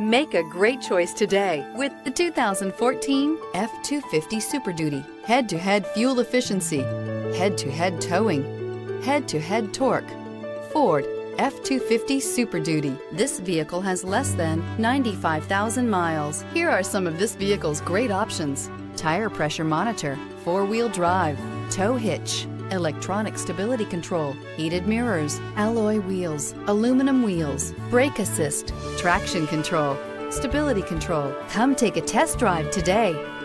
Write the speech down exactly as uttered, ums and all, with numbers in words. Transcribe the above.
Make a great choice today with the two thousand fourteen F two fifty Super Duty. Head-to-head fuel efficiency, head-to-head towing, head-to-head torque. Ford F two fifty Super Duty. This vehicle has less than ninety-five thousand miles. Here are some of this vehicle's great options: tire pressure monitor, four-wheel drive, tow hitch, electronic stability control, heated mirrors, alloy wheels, aluminum wheels, brake assist, traction control, stability control. Come take a test drive today.